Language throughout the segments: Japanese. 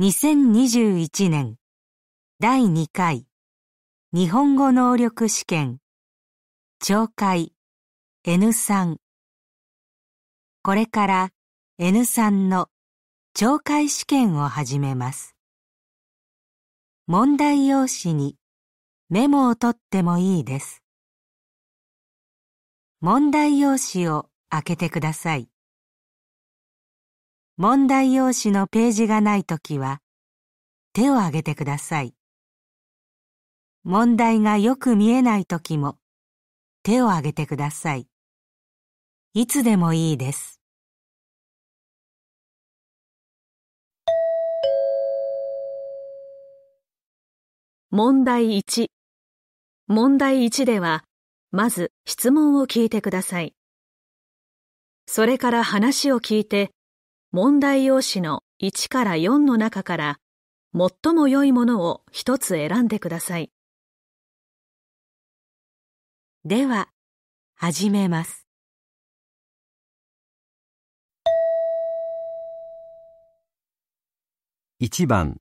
2021年第2回日本語能力試験聴解 N3。 これから N3 の聴解試験を始めます。問題用紙にメモを取ってもいいです。問題用紙を開けてください。問題用紙のページがないときは、手を挙げてください。問題がよく見えないときも、手を挙げてください。いつでもいいです。問題1。問題1では、まず質問を聞いてください。それから話を聞いて、問題用紙の1から4の中から最も良いものを一つ選んでください。では、始めます。1番。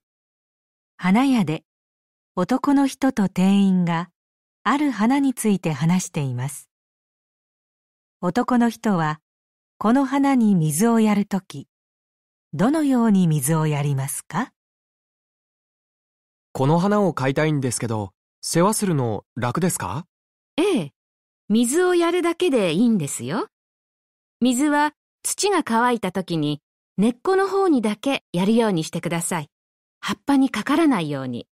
花屋で男の人と店員がある花について話しています。男の人はこの花に水をやるとき、どのように水をやりますか？この花を買いたいんですけど、世話するの楽ですか？ええ、水をやるだけでいいんですよ。水は土が乾いた時に根っこの方にだけやるようにしてください。葉っぱにかからないように。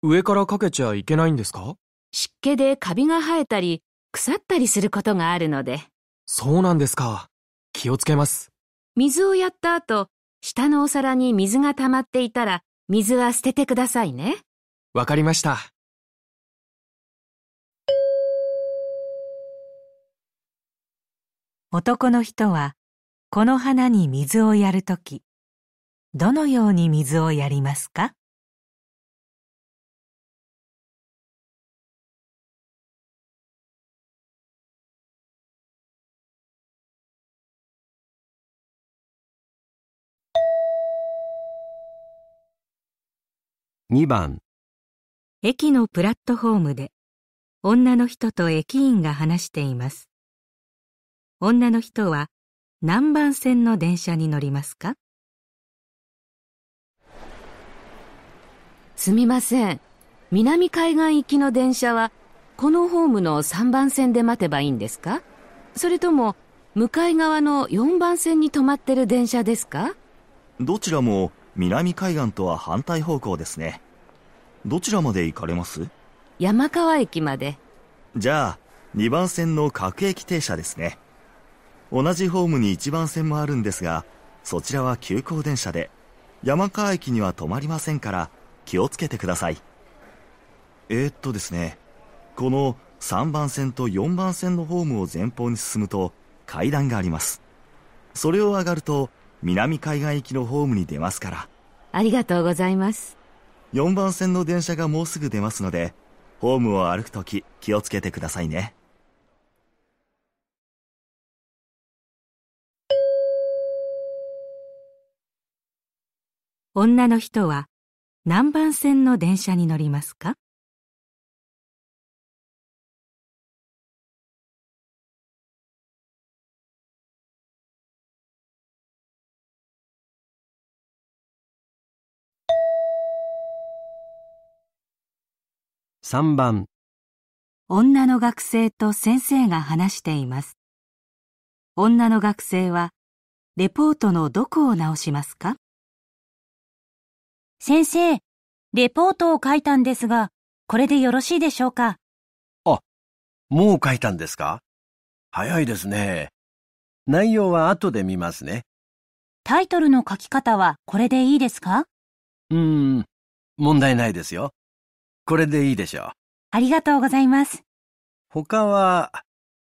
上からかけちゃいけないんですか？湿気でカビが生えたり腐ったりすることがあるので。そうなんですか。気をつけます。水をやった後、下のお皿に水が溜まっていたら、水は捨ててくださいね。わかりました。男の人は、この花に水をやるとき、どのように水をやりますか？2番。駅のプラットホームで女の人と駅員が話しています。女の人は何番線の電車に乗りますか？すみません。南海岸行きの電車はこのホームの3番線で待てばいいんですか？それとも向かい側の4番線に止まってる電車ですか？どちらも南海岸とは反対方向ですね。どちらまで行かれます？山川駅まで。じゃあ、2番線の各駅停車ですね。同じホームに1番線もあるんですが、そちらは急行電車で、山川駅には止まりませんから、気をつけてください。ですね、この3番線と4番線のホームを前方に進むと階段があります。それを上がると、南海岸行きのホームに出ますから。ありがとうございます。4番線の電車がもうすぐ出ますので、ホームを歩くとき気をつけてくださいね。女の人は何番線の電車に乗りますか？3番。女の学生と先生が話しています。女の学生は、レポートのどこを直しますか？先生、レポートを書いたんですが、これでよろしいでしょうか？あ、もう書いたんですか？早いですね。内容は後で見ますね。タイトルの書き方はこれでいいですか？問題ないですよ。これでいいでしょう。ありがとうございます。他は、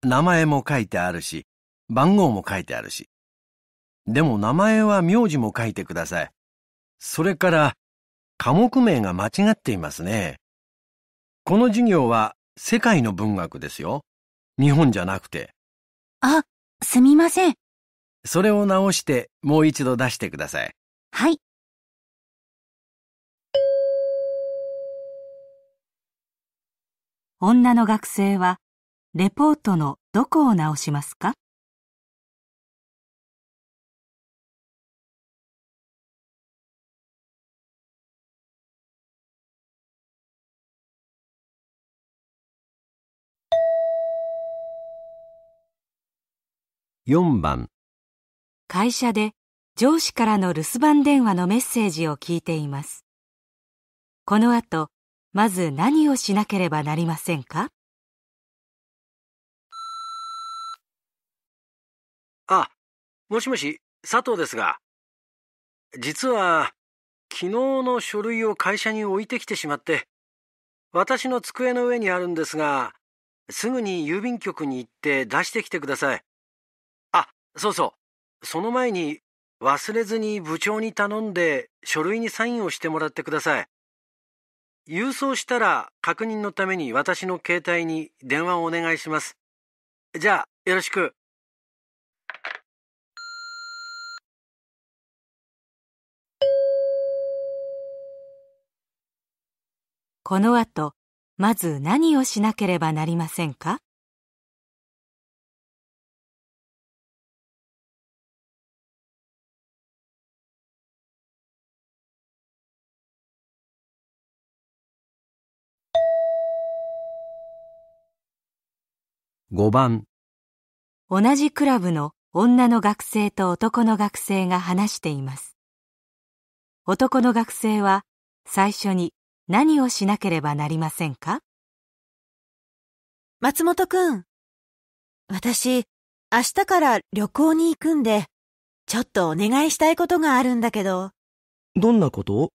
名前も書いてあるし、番号も書いてあるし。でも名前は名字も書いてください。それから、科目名が間違っていますね。この授業は世界の文学ですよ。日本じゃなくて。あ、すみません。それを直してもう一度出してください。はい。女の学生はレポートのどこを直しますか？4番、会社で上司からの留守番電話のメッセージを聞いています。この後、まず何をしなければなりませんか？あ、もしもし、佐藤ですが、実は昨日の書類を会社に置いてきてしまって、私の机の上にあるんですが、すぐに郵便局に行って出してきてください。あ、そうそう、その前に忘れずに部長に頼んで書類にサインをしてもらってください。郵送したら確認のために私の携帯に電話をお願いします。じゃあ、よろしく。この後、まず何をしなければなりませんか？5番、同じクラブの女の学生と男の学生が話しています。男の学生は最初に何をしなければなりませんか？松本くん、私、明日から旅行に行くんで、ちょっとお願いしたいことがあるんだけど。どんなこと？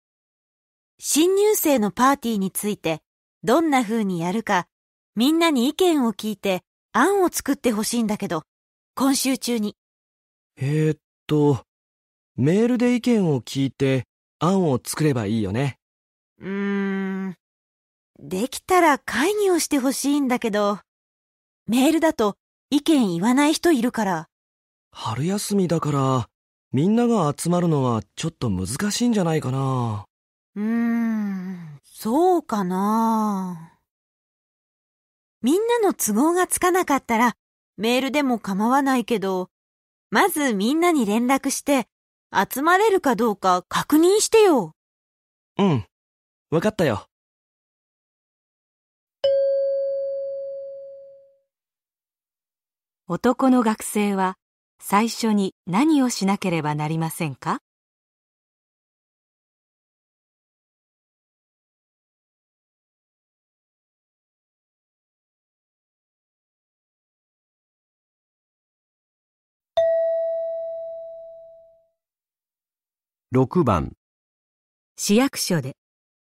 新入生のパーティーについて、どんな風にやるか、みんなに意見を聞いて、案を作ってほしいんだけど、今週中に。メールで意見を聞いて、案を作ればいいよね。できたら会議をしてほしいんだけど、メールだと意見言わない人いるから。春休みだから、みんなが集まるのはちょっと難しいんじゃないかな。そうかな。みんなの都合がつかなかったら、メールでも構わないけど、まずみんなに連絡して、集まれるかどうか確認してよ。うん、わかったよ。男の学生は最初に何をしなければなりませんか？6番、市役所で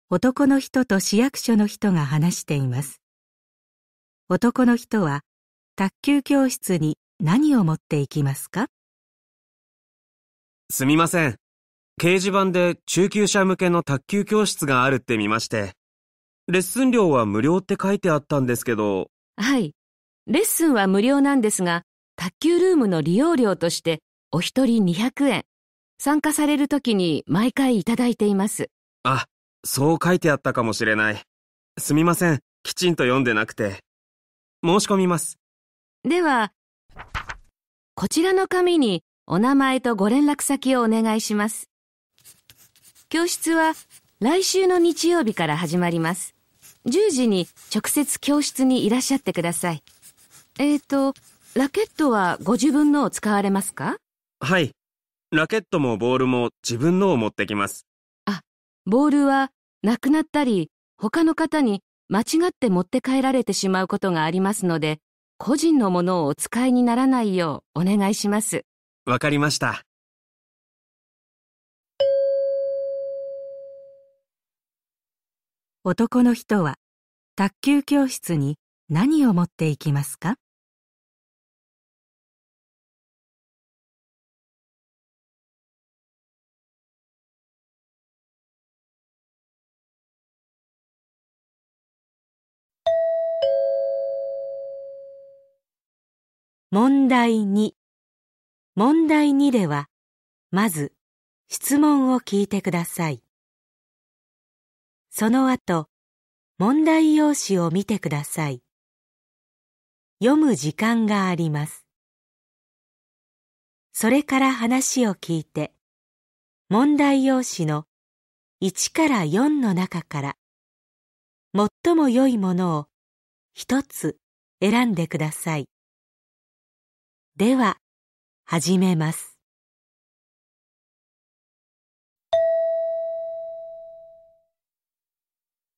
男の人と市役所の人が話しています。男の人は卓球教室に何を持っていきますか？すみません。掲示板で中級者向けの卓球教室があるって見まして、レッスン料は無料って書いてあったんですけど。はい。レッスンは無料なんですが、卓球ルームの利用料としてお一人200円。参加されるときに毎回いただいています。あ、そう書いてあったかもしれない。すみません、きちんと読んでなくて。申し込みます。では、こちらの紙にお名前とご連絡先をお願いします。教室は来週の日曜日から始まります。10時に直接教室にいらっしゃってください。ラケットはご自分のを使われますか？はい。ラケットもボールも自分のを持ってきます。あ、ボールはなくなったり、他の方に間違って持って帰られてしまうことがありますので、個人のものをお使いにならないようお願いします。わかりました。男の人は卓球教室に何を持っていきますか？問題2。問題2では、まず質問を聞いてください。その後、問題用紙を見てください。読む時間があります。それから話を聞いて、問題用紙の1から4の中から、最も良いものを一つ選んでください。では、始めます。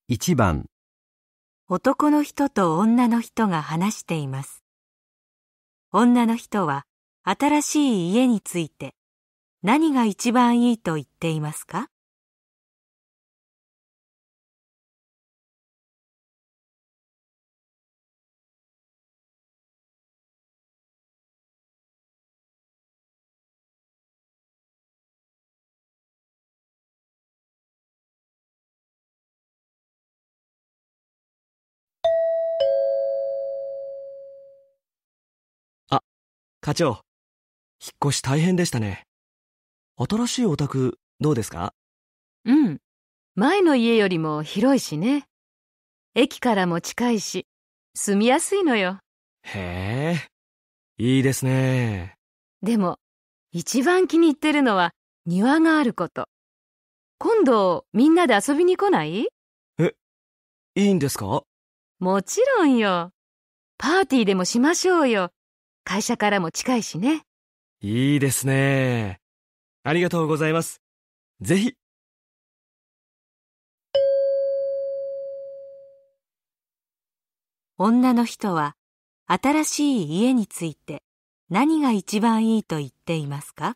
1番、男の人と女の人が話しています。女の人は新しい家について何が一番いいと言っていますか？課長、引っ越し大変でしたね。新しいお宅どうですか？うん、前の家よりも広いしね。駅からも近いし、住みやすいのよ。へえ、いいですね。でも、一番気に入ってるのは庭があること。今度、みんなで遊びに来ない？え、いいんですか？もちろんよ。パーティーでもしましょうよ。会社からも近いしね。いいですね。ありがとうございます。ぜひ。女の人は新しい家について何が一番いいと言っていますか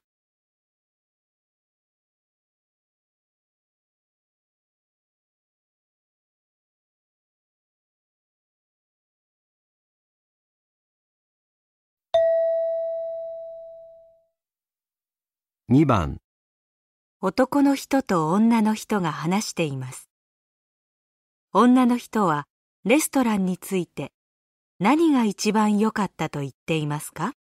？2番、男の人と女の人が話しています。女の人はレストランについて何が一番良かったと言っていますか？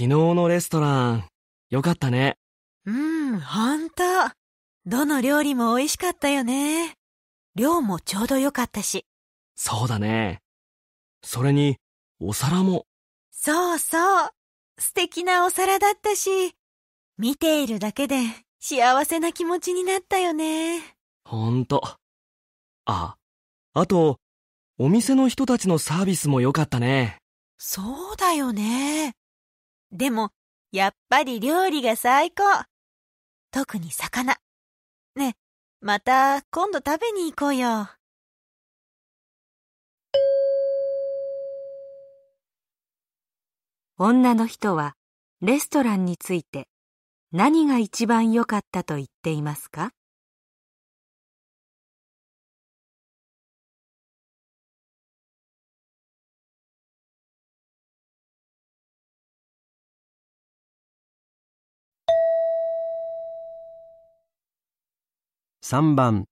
昨日のレストラン、よかったね。うん、ほんと。どの料理も美味しかったよね。量もちょうどよかったし。そうだね。それに、お皿も。そうそう。素敵なお皿だったし、見ているだけで幸せな気持ちになったよね。ほんと。あと、お店の人たちのサービスもよかったね。そうだよね。でも、やっぱり料理が最高。特に魚。ね、また今度食べに行こうよ。女の人はレストランについて何が一番良かったと言っていますか？3番、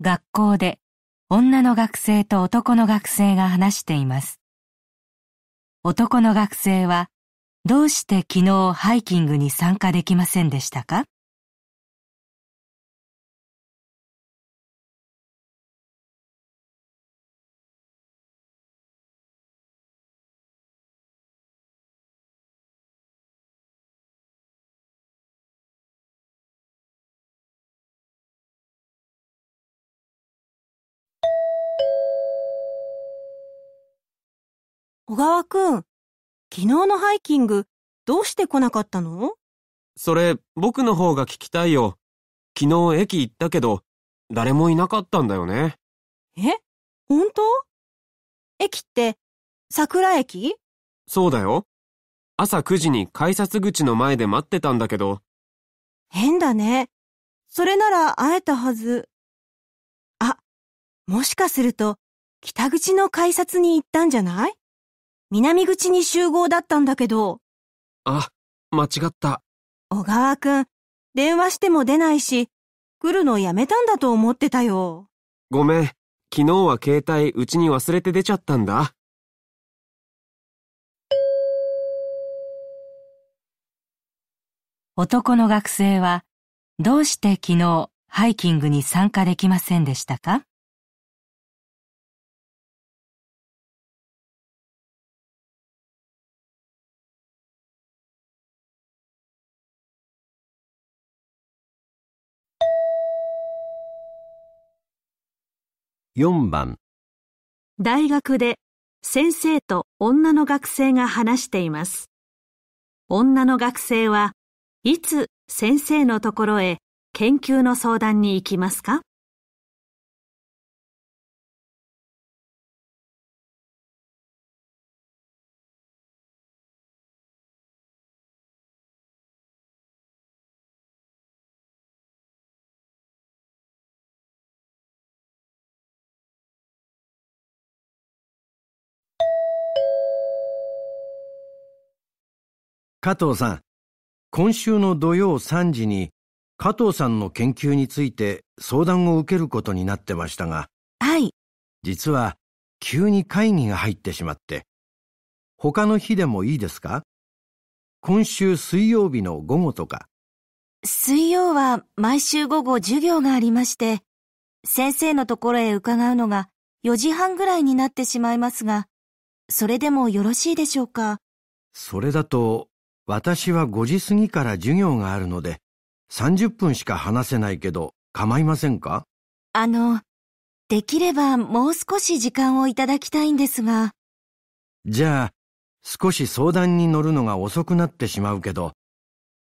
学校で女の学生と男の学生が話しています。男の学生はどうして昨日ハイキングに参加できませんでしたか？小川くん、昨日のハイキング、どうして来なかったの？それ、僕の方が聞きたいよ。昨日駅行ったけど、誰もいなかったんだよね。え？本当？駅って、桜駅？そうだよ。朝9時に改札口の前で待ってたんだけど。変だね。それなら会えたはず。あ、もしかすると、北口の改札に行ったんじゃない？南口に集合だったんだけど、あ、間違った。小川くん、電話しても出ないし、来るのやめたんだと思ってたよ。ごめん、昨日は携帯うちに忘れて出ちゃったんだ。男の学生は、どうして昨日ハイキングに参加できませんでしたか？4番、大学で先生と女の学生が話しています。女の学生はいつ先生のところへ研究の相談に行きますか？加藤さん、今週の土曜3時に加藤さんの研究について相談を受けることになってましたが、はい。実は急に会議が入ってしまって、他の日でもいいですか？今週水曜日の午後とか。水曜は毎週午後授業がありまして、先生のところへ伺うのが4時半ぐらいになってしまいますが、それでもよろしいでしょうか？それだと、私は5時過ぎから授業があるので、30分しか話せないけど構いませんか？できればもう少し時間をいただきたいんですが。じゃあ、少し相談に乗るのが遅くなってしまうけど、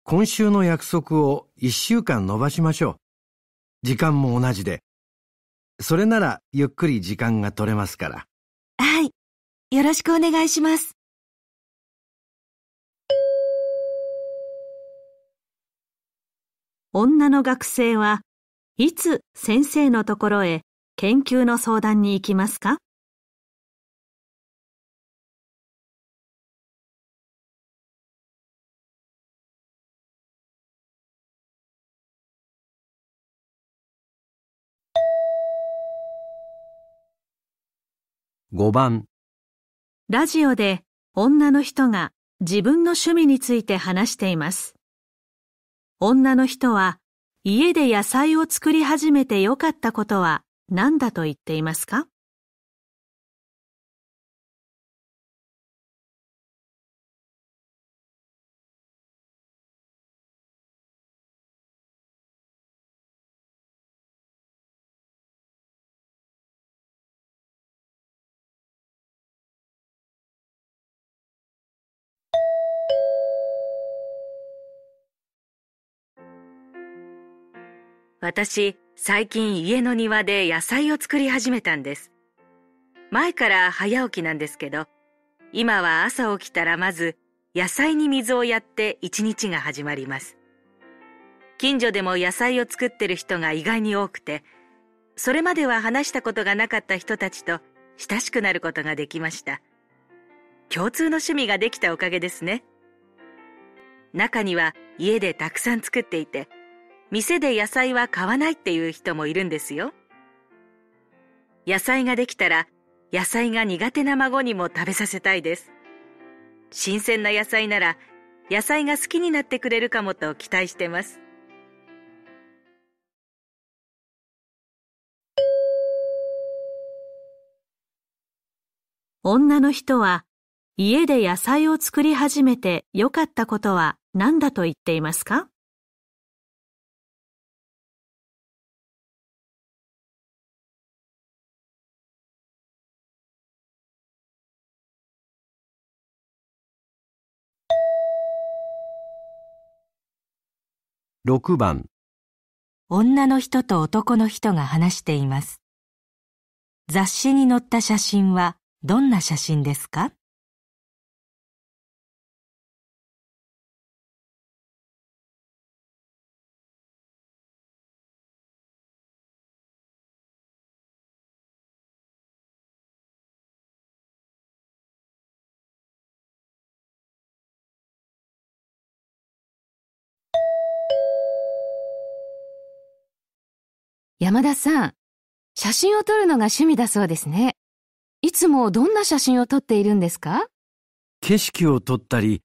今週の約束を1週間延ばしましょう。時間も同じで。それならゆっくり時間が取れますから。はい、よろしくお願いします。女の学生はいつ先生のところへ研究の相談に行きますか？5番、ラジオで女の人が自分の趣味について話しています。女の人は家で野菜を作り始めて良かったことは何だと言っていますか？私、最近家の庭で野菜を作り始めたんです。前から早起きなんですけど、今は朝起きたらまず野菜に水をやって一日が始まります。近所でも野菜を作ってる人が意外に多くて、それまでは話したことがなかった人たちと親しくなることができました。共通の趣味ができたおかげですね。中には家でたくさん作っていて、店で野菜は買わないっていう人もいるんですよ。野菜ができたら、野菜が苦手な孫にも食べさせたいです。新鮮な野菜なら、野菜が好きになってくれるかもと期待してます。女の人は、家で野菜を作り始めて良かったことは何だと言っていますか？6番、女の人と男の人が話しています。雑誌に載った写真はどんな写真ですか？山田さん、写真を撮るのが趣味だそうですね。いつもどんな写真を撮っているんですか？景色を撮ったり、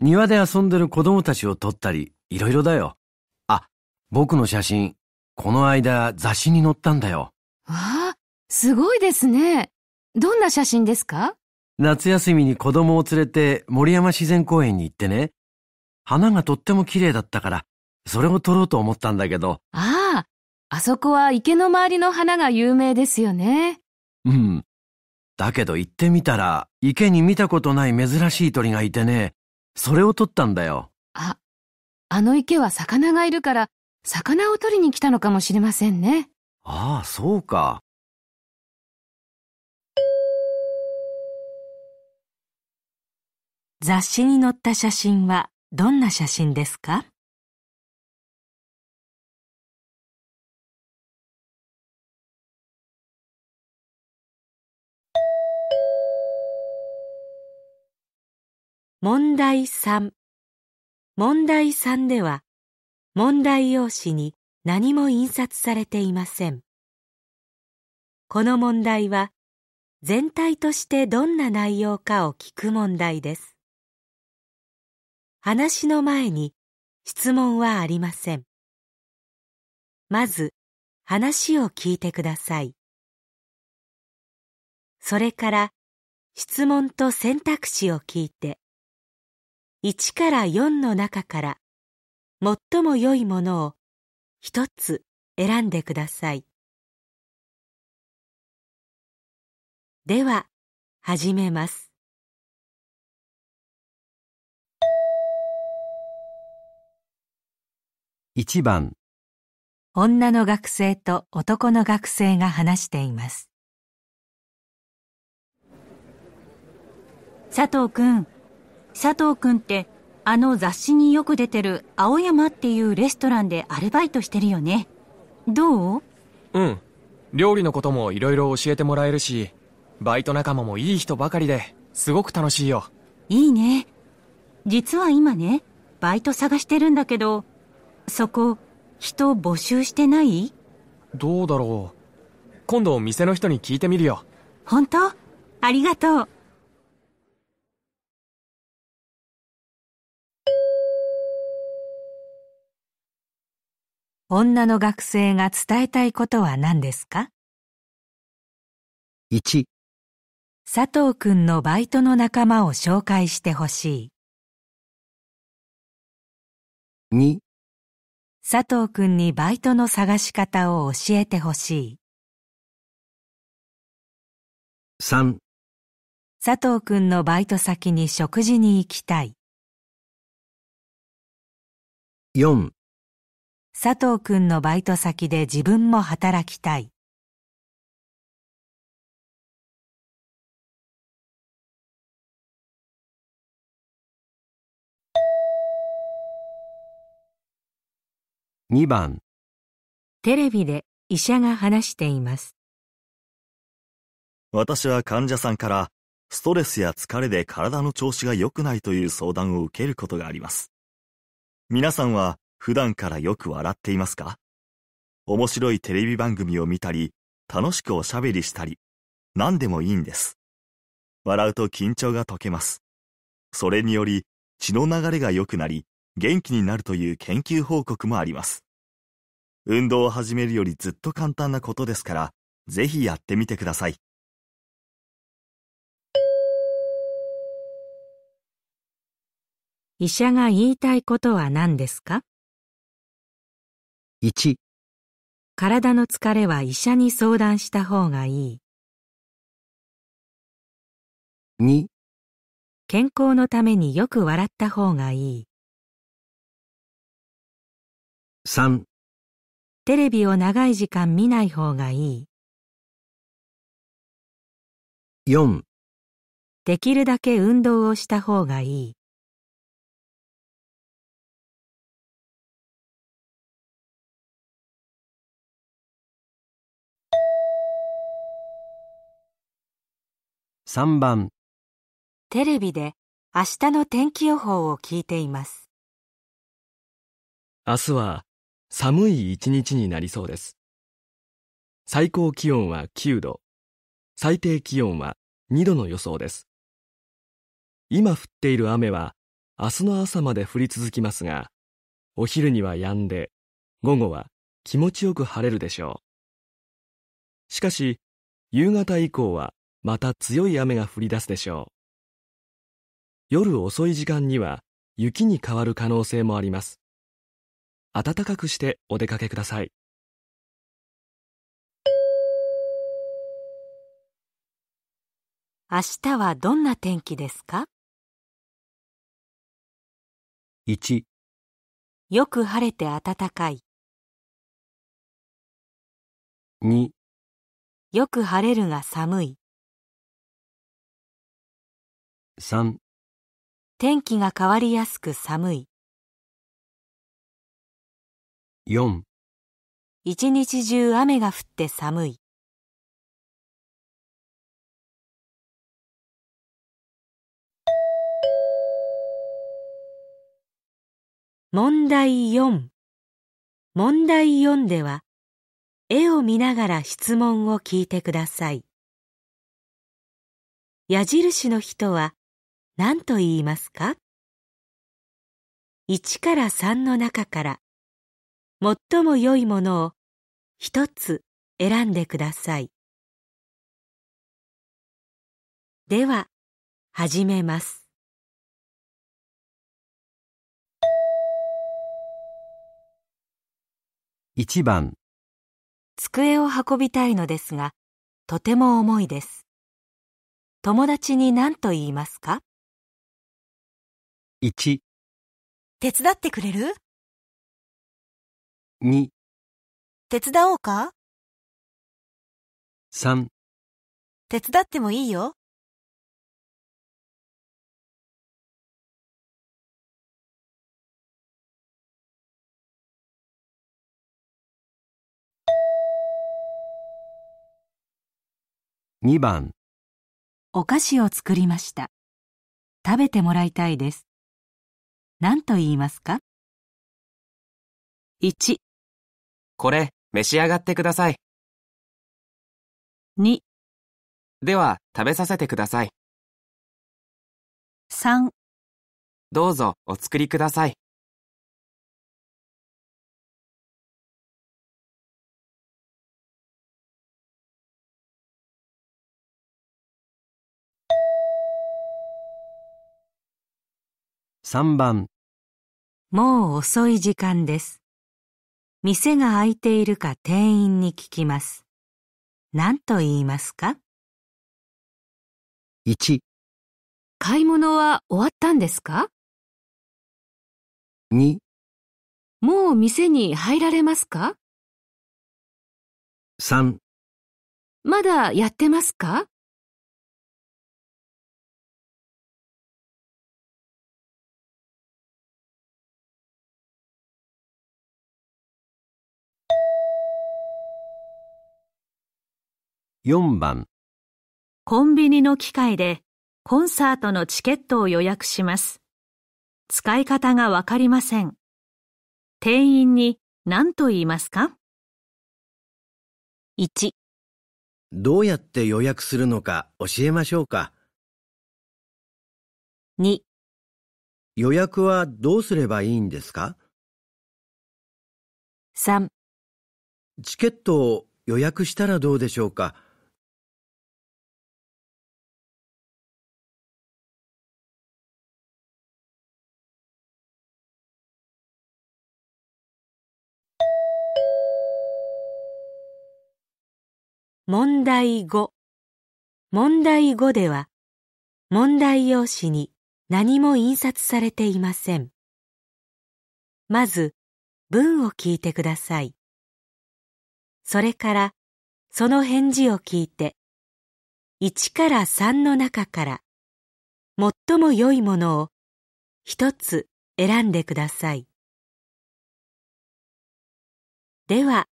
庭で遊んでる子供たちを撮ったり、いろいろだよ。あ、僕の写真、この間雑誌に載ったんだよ。わあ、すごいですね。どんな写真ですか？夏休みに子供を連れて森山自然公園に行ってね。花がとっても綺麗だったから、それを撮ろうと思ったんだけど。ああ、あそこは池の周りの花が有名ですよね。うん。だけど行ってみたら、池に見たことない珍しい鳥がいてね、それを撮ったんだよ。あ、あの池は魚がいるから、魚を取りに来たのかもしれませんね。ああ、そうか。雑誌に載った写真はどんな写真ですか？問題3。問題3では、問題用紙に何も印刷されていません。この問題は、全体としてどんな内容かを聞く問題です。話の前に質問はありません。まず、話を聞いてください。それから、質問と選択肢を聞いて、1から4の中から最も良いものを一つ選んでください。では始めます。1番。女の学生と男の学生が話しています。佐藤くんってあの雑誌によく出てる青山っていうレストランでアルバイトしてるよね。どう？うん。料理のこともいろいろ教えてもらえるし、バイト仲間もいい人ばかりですごく楽しいよ。いいね。実は今ね、バイト探してるんだけど、そこ人募集してない？どうだろう。今度店の人に聞いてみるよ。本当？ありがとう。女の学生が伝えたいことは何ですか？1、佐藤くんのバイトの仲間を紹介してほしい。2、佐藤くんにバイトの探し方を教えてほしい。3、佐藤くんのバイト先に食事に行きたい。4、佐藤くんのバイト先で自分も働きたい。2番。テレビで医者が話しています。私は患者さんからストレスや疲れで体の調子が良くないという相談を受けることがあります。皆さんは普段からよく笑っていますか？面白いテレビ番組を見たり、楽しくおしゃべりしたり、何でもいいんです。笑うと緊張が解けます。それにより、血の流れが良くなり、元気になるという研究報告もあります。運動を始めるよりずっと簡単なことですから、ぜひやってみてください。医者が言いたいことは何ですか？1、体の疲れは医者に相談した方がいい。2、健康のためによく笑った方がいい。3、テレビを長い時間見ない方がいい。4、できるだけ運動をした方がいい。3番。テレビで明日の天気予報を聞いています。明日は寒い一日になりそうです。最高気温は9度、最低気温は2度の予想です。今降っている雨は明日の朝まで降り続きますが、お昼には止んで、午後は気持ちよく晴れるでしょう。しかし、夕方以降はまた強い雨が降り出すでしょう。夜遅い時間には雪に変わる可能性もあります。暖かくしてお出かけください。明日はどんな天気ですか？1、よく晴れて暖かい。2、よく晴れるが寒い。3、天気が変わりやすく寒い。4、一日中雨が降って寒い。問題4。問題4では、絵を見ながら質問を聞いてください。矢印の人は何と言いますか？ 1 から3の中から、最も良いものを一つ選んでください。では、始めます。1番、机を運びたいのですが、とても重いです。友達に何と言いますか？ 1、手伝ってくれる？ 2、手伝おうか？ 3、手伝ってもいいよ。2番、お菓子を作りました。食べてもらいたいです。何と言いますか？ 1、これ、召し上がってください。2、では、食べさせてください。3、どうぞ、お作りください。3番、もう遅い時間です。店が開いているか店員に聞きます。何と言いますか？ 1、買い物は終わったんですか？ 2、もう店に入られますか？ 3、まだやってますか？4番、コンビニの機械でコンサートのチケットを予約します。使い方がわかりません。店員に何と言いますか？ 1、どうやって予約するのか教えましょうか。2、予約はどうすればいいんですか？ 3、チケットを予約したらどうでしょうか。問題5。問題5では、問題用紙に何も印刷されていません。まず、文を聞いてください。それから、その返事を聞いて、1から3の中から、最も良いものを一つ選んでください。では、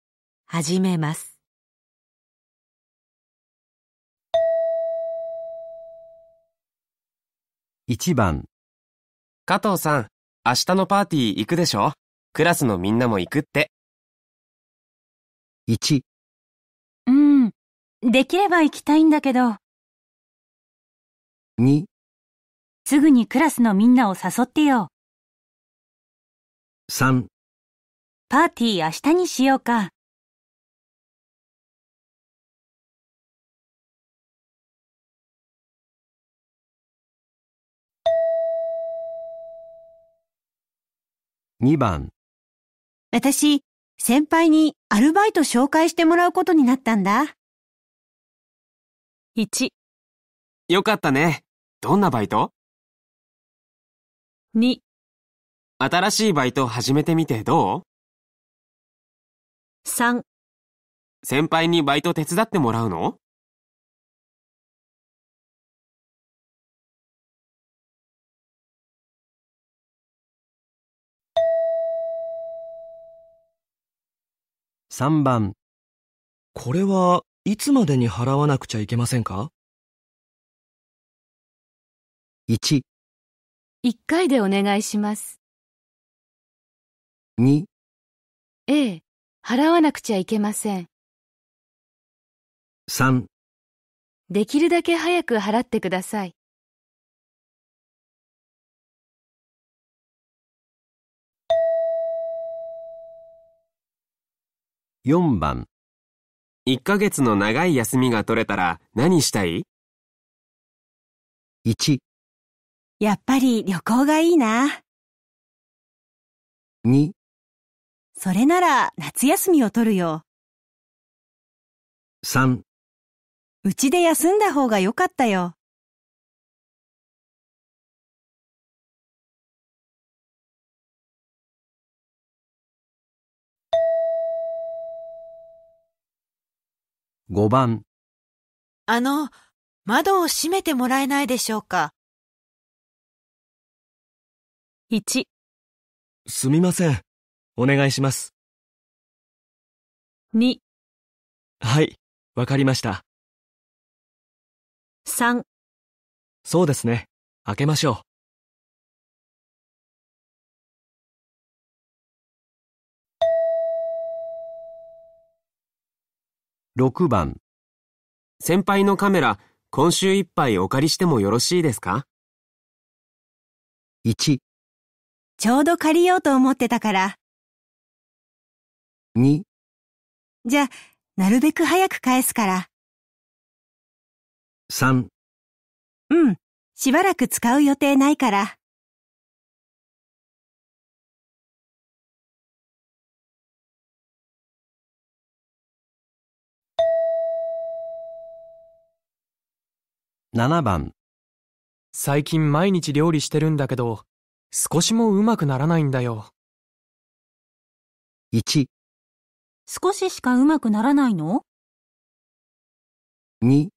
始めます。1番、加藤さん、明日のパーティー行くでしょ？クラスのみんなも行くって。1、うーできれば行きたいんだけど。2、すぐにクラスのみんなを誘ってよ。3、パーティー明日にしようか。2番、私、先輩にアルバイト紹介してもらうことになったんだ。1、よかったね。どんなバイト？ 2、新しいバイト始めてみてどう？ 3、先輩にバイト手伝ってもらうの？3番、これはいつまでに払わなくちゃいけませんか？ 1、1回でお願いします。 2、ええ、払わなくちゃいけません。 3、できるだけ早く払ってください。4番、1ヶ月の長い休みが取れたら何したい？ 1、やっぱり旅行がいいな。 2、それなら夏休みを取るよ。 3、うちで休んだ方がよかったよ。5番、窓を閉めてもらえないでしょうか。 1、すみません。お願いします。 2、はい、わかりました。 3、そうですね。開けましょう。6番、先輩のカメラ、今週いっぱいお借りしてもよろしいですか？ 1、ちょうど借りようと思ってたから。 2、じゃあ、なるべく早く返すから。 3、うん、しばらく使う予定ないから。7番、最近毎日料理してるんだけど、少しもうまくならないんだよ。 1、少ししかうまくならないの？ 2、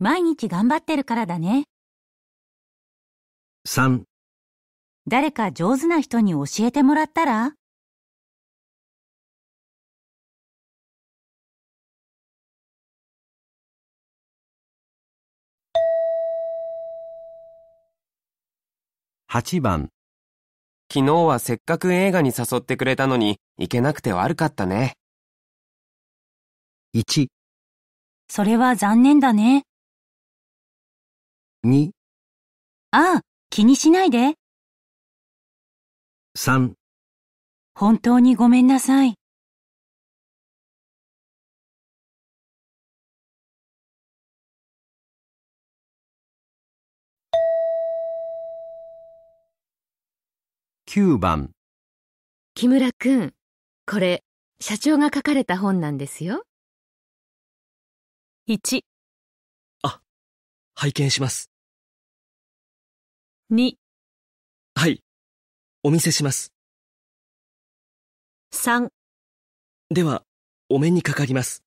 毎日頑張ってるからだね。 3、誰か上手な人に教えてもらったら？8番、昨日はせっかく映画に誘ってくれたのに行けなくて悪かったね。 1、それは残念だね。 2、ああ、気にしないで。 3、本当にごめんなさい。9番、木村くん、これ、社長が書かれた本なんですよ。 1、あ、拝見します。 2、はい、お見せします。 3、では、お目にかかります。